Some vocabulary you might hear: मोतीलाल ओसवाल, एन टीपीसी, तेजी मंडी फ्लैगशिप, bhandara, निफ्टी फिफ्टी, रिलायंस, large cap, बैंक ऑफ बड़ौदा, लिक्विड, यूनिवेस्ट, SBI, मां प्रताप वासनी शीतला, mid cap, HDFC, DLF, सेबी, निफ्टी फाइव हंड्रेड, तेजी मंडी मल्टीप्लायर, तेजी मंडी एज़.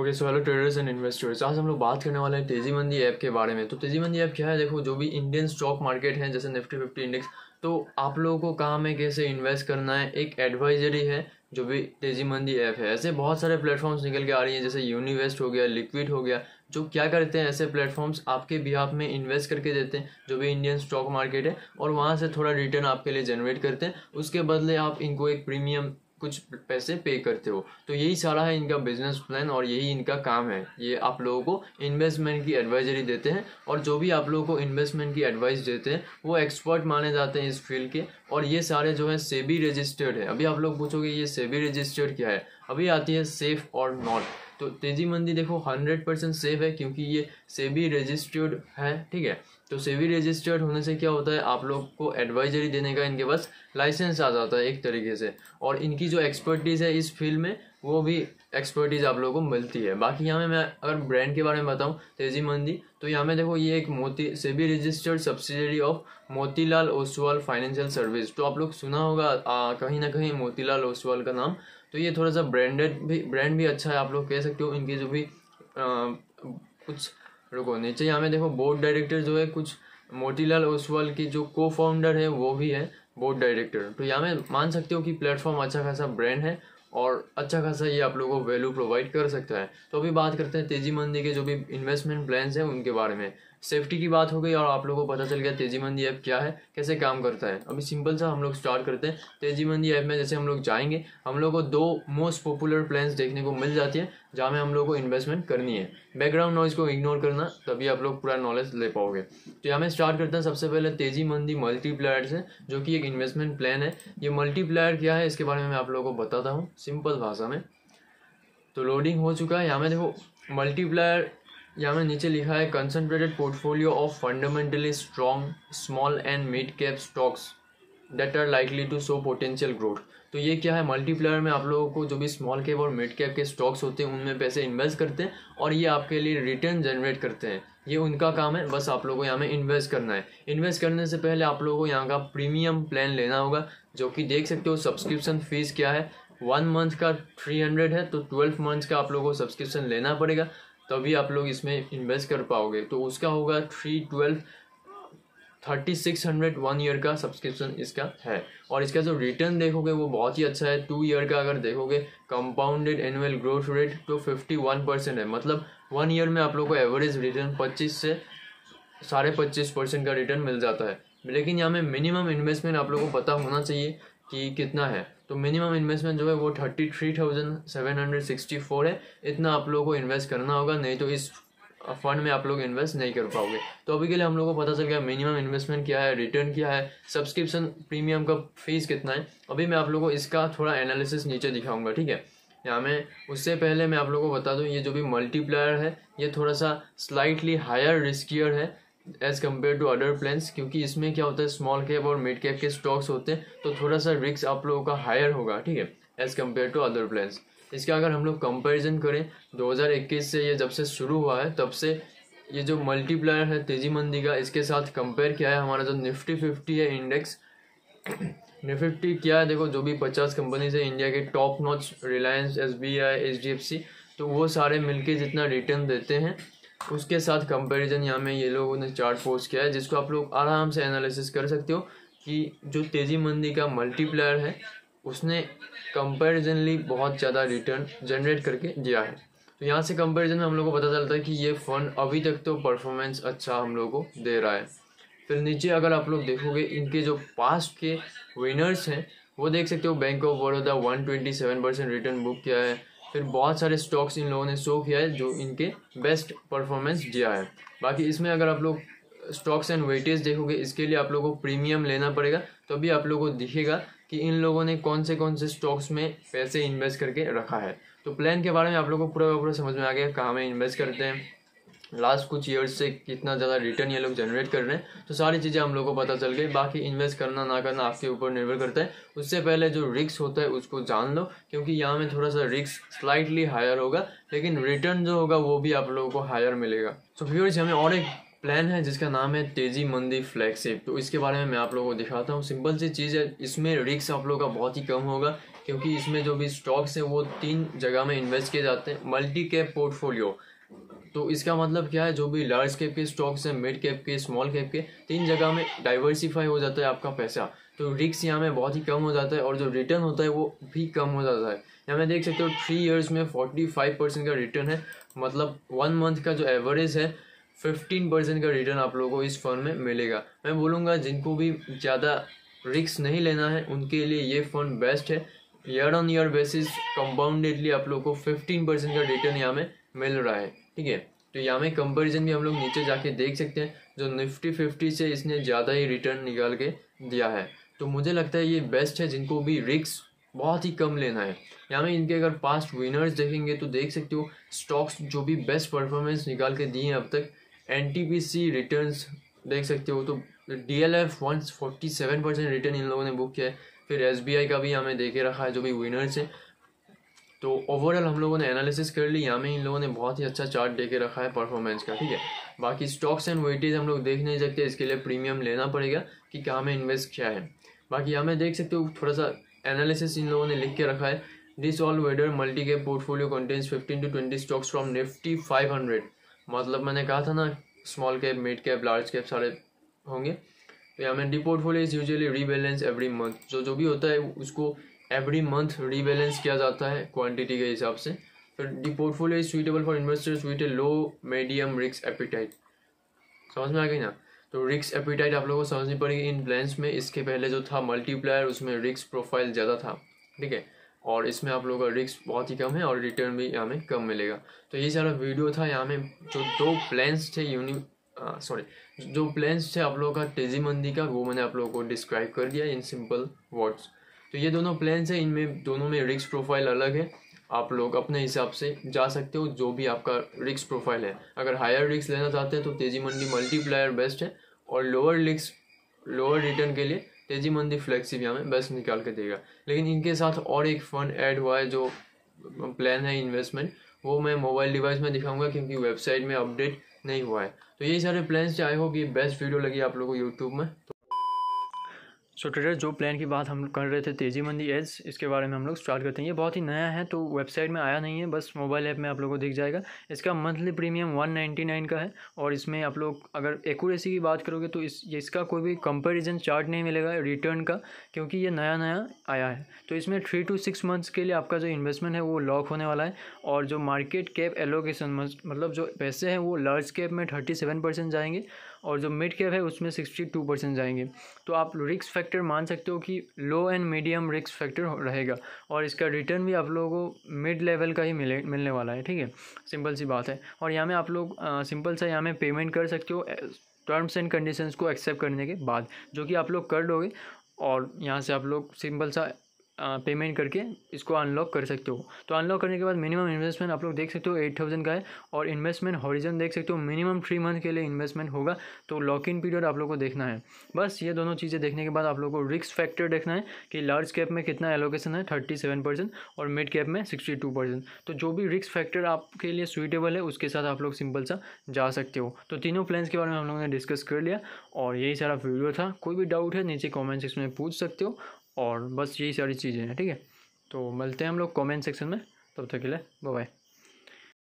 Okay so hello traders and investors, आज हम लोग बात करने वाले हैं तेजी मंडी ऐप के बारे में। तो तेजी मंडी ऐप क्या है? देखो, जो भी इंडियन स्टॉक मार्केट है जैसे निफ्टी 50 इंडेक्स, तो आप लोगों को काम है कैसे इन्वेस्ट करना है, एक एडवाइजरी है जो भी तेजी मंडी ऐप है। ऐसे बहुत सारे प्लेटफॉर्म्स निकल के आ रही हैं जैसे यूनिवेस्ट हो गया, लिक्विड हो गया, जो क्या करते हैं ऐसे प्लेटफॉर्म्स आपके भी आप में इन्वेस्ट करके देते हैं जो भी इंडियन स्टॉक मार्केट है, और वहाँ से थोड़ा रिटर्न आपके लिए जनरेट करते हैं। उसके बदले आप इनको एक प्रीमियम कुछ पैसे पे करते हो। तो यही सारा है इनका बिजनेस प्लान और यही इनका काम है। ये आप लोगों को इन्वेस्टमेंट की एडवाइजरी देते हैं और जो भी आप लोगों को इन्वेस्टमेंट की एडवाइस देते हैं वो एक्सपर्ट माने जाते हैं इस फील्ड के। और ये सारे जो है सेबी रजिस्टर्ड है। अभी आप लोग पूछोगे ये सेबी रजिस्टर्ड क्या है? अभी आती है सेफ और नॉट। तो तेजी मंडी देखो 100% सेफ है क्योंकि ये सेबी रजिस्टर्ड है, ठीक है। तो सेबी रजिस्टर्ड होने से क्या होता है, आप लोग को एडवाइजरी देने का इनके पास लाइसेंस आ जाता है एक तरीके से, और इनकी जो एक्सपर्टीज़ है इस फील्ड में वो भी एक्सपर्टीज़ आप लोगों को मिलती है। बाकी यहाँ में मैं अगर ब्रांड के बारे में बताऊँ तेजी मंडी, तो यहाँ में देखो ये एक सेबी registered subsidiary of मोतीलाल ओसवाल financial service. तो आप लोग सुना होगा कहीं ना कहीं मोतीलाल ओसवाल का नाम। तो ये थोड़ा सा ब्रांड भी अच्छा है आप लोग कह सकते हो। इनकी जो भी नीचे यहाँ में देखो बोर्ड डायरेक्टर जो है कुछ मोतीलाल ओसवाल की जो को फाउंडर है वो भी है बोर्ड डायरेक्टर। तो यहाँ में मान सकते हो कि प्लेटफॉर्म अच्छा खासा ब्रांड है और अच्छा खासा ये आप लोगों को वैल्यू प्रोवाइड कर सकता है। तो अभी बात करते हैं तेजी मंडी के जो भी इन्वेस्टमेंट प्लान्स हैं उनके बारे में। सेफ्टी की बात हो गई और आप लोगों को पता चल गया तेजी मंडी ऐप क्या है, कैसे काम करता है। अभी सिंपल सा हम लोग स्टार्ट करते हैं। तेजी मंडी ऐप में जैसे हम लोग जाएंगे, हम लोग को 2 मोस्ट पॉपुलर प्लान्स देखने को मिल जाती है जहाँ में हम लोग को इन्वेस्टमेंट करनी है। बैकग्राउंड नॉइज़ को इग्नोर करना, तभी आप लोग पूरा नॉलेज ले पाओगे। तो यहाँ में स्टार्ट करते हैं सबसे पहले तेजी मंडी मल्टीप्लायर से, जो कि एक इन्वेस्टमेंट प्लान है। ये मल्टीप्लायर क्या है इसके बारे में मैं आप लोगों को बताता हूँ सिंपल भाषा में। तो लोडिंग हो चुका है। यहाँ में देखो मल्टीप्लायर, यहाँ में नीचे लिखा है concentrated portfolio of fundamentally strong small and mid cap stocks that are likely to show potential growth. तो ये क्या है, मल्टीप्लायर में आप लोगों को जो भी स्मॉल कैप और मिड कैप के स्टॉक्स होते हैं उनमें पैसे इन्वेस्ट करते हैं और ये आपके लिए रिटर्न जनरेट करते हैं। ये उनका काम है, बस आप लोगों को यहाँ में इन्वेस्ट करना है। इन्वेस्ट करने से पहले आप लोगों को यहाँ का प्रीमियम प्लान लेना होगा, जो कि देख सकते हो सब्सक्रिप्शन फीस क्या है। 1 मंथ का 300 है, तो 12 मंथ का आप लोगों को सब्सक्रिप्शन लेना पड़ेगा तभी आप लोग इसमें इन्वेस्ट कर पाओगे। तो उसका होगा 312,3600 1 ईयर का सब्सक्रिप्शन इसका है। और इसका जो रिटर्न देखोगे वो बहुत ही अच्छा है। 2 ईयर का अगर देखोगे कंपाउंडेड एनुअल ग्रोथ रेट तो 51% है। मतलब 1 ईयर में आप लोग को एवरेज रिटर्न 25 से 25.5% का रिटर्न मिल जाता है। लेकिन यहाँ में मिनिमम इन्वेस्टमेंट आप लोगों को पता होना चाहिए कि कितना है। तो मिनिमम इन्वेस्टमेंट जो है वो 33,764 है। इतना आप लोगों को इन्वेस्ट करना होगा, नहीं तो इस फंड में आप लोग इन्वेस्ट नहीं कर पाओगे। तो अभी के लिए हम लोगों को पता चल गया मिनिमम इन्वेस्टमेंट क्या है, रिटर्न क्या है, सब्सक्रिप्शन प्रीमियम का फीस कितना है। अभी मैं आप लोगों को इसका थोड़ा एनालिसिस नीचे दिखाऊंगा, ठीक है। यहाँ में उससे पहले मैं आप लोगों को बता दूँ ये जो भी मल्टीप्लायर है ये थोड़ा सा स्लाइटली हायर रिस्कियर है as compare to other plans, क्योंकि इसमें क्या होता है स्मॉल कैप और मिड कैप के स्टॉक्स होते हैं, तो थोड़ा सा रिस्क आप लोगों का हायर होगा, ठीक है, as compare to other plans. इसका अगर हम लोग कंपैरिजन करें 2021 से, ये जब से शुरू हुआ है तब से ये जो मल्टीप्लायर है तेजी मंदी का, इसके साथ कंपेयर किया है हमारा जो निफ्टी 50 है इंडेक्स। निफ्टी क्या है देखो, जो भी 50 कंपनीज है इंडिया के top notch, रिलायंस, SBI, HDFC, तो वो सारे मिलके जितना रिटर्न देते हैं उसके साथ कंपैरिजन यहाँ में ये लोगों ने चार्ट पोस्ट किया है, जिसको आप लोग आराम से एनालिसिस कर सकते हो कि जो तेजी मंदी का मल्टीप्लायर है उसने कंपैरिजनली बहुत ज़्यादा रिटर्न जनरेट करके दिया है। तो यहाँ से कंपैरिजन में हम लोगों को पता चलता है कि ये फंड अभी तक तो परफॉर्मेंस अच्छा हम लोगों को दे रहा है। फिर नीचे अगर आप लोग देखोगे इनके जो पास्ट के विनर्स हैं वो देख सकते हो। बैंक ऑफ बड़ौदा 127% return book किया है। फिर बहुत सारे स्टॉक्स इन लोगों ने शो किया है जो इनके बेस्ट परफॉर्मेंस दिया है। बाकी इसमें अगर आप लोग स्टॉक्स एंड वेटेज देखोगे, इसके लिए आप लोगों को प्रीमियम लेना पड़ेगा, तभी आप लोगों को दिखेगा कि इन लोगों ने कौन से स्टॉक्स में पैसे इन्वेस्ट करके रखा है। तो प्लान के बारे में आप लोगों को पूरा समझ में आ गया कहाँ में इन्वेस्ट करते हैं, लास्ट कुछ ईयर्स से कितना ज़्यादा रिटर्न ये लोग जनरेट कर रहे हैं। तो सारी चीज़ें हम लोगों को पता चल गई। बाकी इन्वेस्ट करना ना करना आपके ऊपर निर्भर करता है। उससे पहले जो रिस्क होता है उसको जान लो, क्योंकि यहाँ में थोड़ा सा रिस्क स्लाइटली हायर होगा लेकिन रिटर्न जो होगा वो भी आप लोगों को हायर मिलेगा। सो व्यूअर्स, हमें और एक प्लान है जिसका नाम है तेजी मंदी फ्लैगशिप। तो इसके बारे में मैं आप लोगों को दिखाता हूँ। सिंपल सी चीज़ है, इसमें रिस्क आप लोगों का बहुत ही कम होगा कि क्योंकि इसमें जो भी स्टॉक्स हैं वो तीन जगह में इन्वेस्ट किए जाते हैं। मल्टी कैप पोर्टफोलियो, तो इसका मतलब क्या है, जो भी लार्ज कैप के स्टॉक्स हैं, मिड कैप के, स्मॉल कैप के, तीन जगह में डाइवर्सिफाई हो जाता है आपका पैसा, तो रिस्क यहाँ में बहुत ही कम हो जाता है और जो रिटर्न होता है वो भी कम हो जाता है। यहाँ में देख सकते हो 3 इयर्स में 45% का रिटर्न है, मतलब 1 मंथ का जो एवरेज है 15% का रिटर्न आप लोगों को इस फंड में मिलेगा। मैं बोलूँगा जिनको भी ज़्यादा रिस्क नहीं लेना है उनके लिए ये फंड बेस्ट है। Year on year basis compoundedly आप लोगों को 15% का रिटर्न यहाँ में मिल रहा है, ठीक है। तो यहाँ में कंपैरिजन भी हम लोग नीचे जाके देख सकते हैं, जो निफ्टी 50 से इसने ज़्यादा ही रिटर्न निकाल के दिया है। तो मुझे लगता है ये बेस्ट है जिनको भी रिस्क बहुत ही कम लेना है। यहाँ में इनके अगर पास्ट विनर्स देखेंगे तो देख सकते हो स्टॉक्स जो भी बेस्ट परफॉर्मेंस निकाल के दिए हैं अब तक, NTPC रिटर्न्स देख सकते हो, तो DLF 47% रिटर्न इन लोगों ने बुक किया है। फिर SBI का भी यहाँ में देखे रखा है जो भी विनर्स हैं। तो ओवरऑल हम लोगों ने एनालिसिस कर ली, यहाँ में इन लोगों ने बहुत ही अच्छा चार्ट देके रखा है परफॉर्मेंस का, ठीक है। बाकी स्टॉक्स एंड वेटेज हम लोग देख नहीं सकते, इसके लिए प्रीमियम लेना पड़ेगा कि कहाँ में इन्वेस्ट किया है। बाकी यहाँ में देख सकते हो थोड़ा सा एनालिसिस इन लोगों ने लिख के रखा है। This all weather multi cap portfolio contains 15 to 20 stocks from Nifty 500, मतलब मैंने कहा था ना small cap, mid cap, large cap सारे होंगे। तो यहाँ में the portfolio is usually rebalance every month, जो भी होता है उसको एवरी मंथ रीबैलेंस किया जाता है क्वांटिटी के हिसाब से। फिर the portfolio is suitable for investors with a low medium risk appetite, समझ में आ गई ना। तो रिस्क एपिटाइट आप लोगों को समझनी पड़ेगी इन प्लान्स में। इसके पहले जो था मल्टीप्लायर उसमें रिस्क प्रोफाइल ज़्यादा था, ठीक है, और इसमें आप लोगों का रिस्क बहुत ही कम है और रिटर्न भी यहाँ में कम मिलेगा। तो ये सारा वीडियो था। यहाँ में जो 2 प्लान्स थे आप लोगों का तेजी मंडी का, वो मैंने आप लोगों को डिस्क्राइब कर दिया इन सिंपल वर्ड्स। तो ये दोनों प्लान्स हैं, इनमें दोनों में रिस्क प्रोफाइल अलग है। आप लोग अपने हिसाब से जा सकते हो जो भी आपका रिस्क प्रोफाइल है। अगर हायर रिस्क लेना चाहते हैं तो तेजी मंडी मल्टीप्लायर बेस्ट है, और लोअर रिस्क लोअर रिटर्न के लिए तेजी मंडी फ्लैगशिप यहाँ में बेस्ट निकाल के देगा। लेकिन इनके साथ और एक फंड ऐड हुआ है जो प्लान है इन्वेस्टमेंट, वो मैं मोबाइल डिवाइस में दिखाऊंगा क्योंकि वेबसाइट में अपडेट नहीं हुआ है। तो ये सारे प्लान्स आई होप ये बेस्ट वीडियो लगी आप लोगों को यूट्यूब में। सो ट्रेडर, जो प्लान की बात हम कर रहे थे तेजी मंडी एज़, इसके बारे में हम लोग स्टार्ट करते हैं। ये बहुत ही नया है तो वेबसाइट में आया नहीं है, बस मोबाइल ऐप में आप लोगों को दिख जाएगा। इसका मंथली प्रीमियम 199 का है, और इसमें आप लोग अगर एक्यूरेसी की बात करोगे तो इसका कोई भी कंपैरिजन चार्ट नहीं मिलेगा रिटर्न का, क्योंकि ये नया आया है। तो इसमें 3 to 6 मंथ्स के लिए आपका जो इन्वेस्टमेंट है वो लॉक होने वाला है, और जो मार्केट कैप एलोकेशन मतलब जो पैसे हैं वो लार्ज कैप में 37% जाएंगे और जो मिड कैप है उसमें 62% जाएंगे। तो आप रिस्क फैक्टर मान सकते हो कि low and medium risk factor रहेगा, और इसका रिटर्न भी आप लोगों को मिड लेवल का ही मिलने वाला है, ठीक है, सिंपल सी बात है। और यहाँ में आप लोग सिंपल सा यहाँ में पेमेंट कर सकते हो टर्म्स एंड कंडीशंस को एक्सेप्ट करने के बाद, जो कि आप लोग कर लोगे, और यहाँ से आप लोग सिंपल सा पेमेंट करके इसको अनलॉक कर सकते हो। तो अनलॉक करने के बाद मिनिमम इन्वेस्टमेंट आप लोग देख सकते हो 8000 का है, और इन्वेस्टमेंट हॉरिजन देख सकते हो मिनिमम 3 मंथ के लिए इन्वेस्टमेंट होगा। तो लॉक इन पीरियड आप लोग को देखना है। बस ये दोनों चीज़ें देखने के बाद आप लोग को रिस्क फैक्टर देखना है कि लार्ज कैप में कितना एलोकेशन है 37% और मिड कैप में 62%। तो जो भी रिस्क फैक्टर आपके लिए सूटेबल है उसके साथ आप लोग सिंपल सा जा सकते हो। तो तीनों प्लान्स के बारे में हम लोगों ने डिस्कस कर लिया, और यही सारा वीडियो था। कोई भी डाउट है नीचे कॉमेंट सेक्शन में पूछ सकते हो, और बस यही सारी चीज़ें हैं, ठीक है। तो मिलते हैं हम लोग कमेंट सेक्शन में, तब तक के लिए बाय बाय।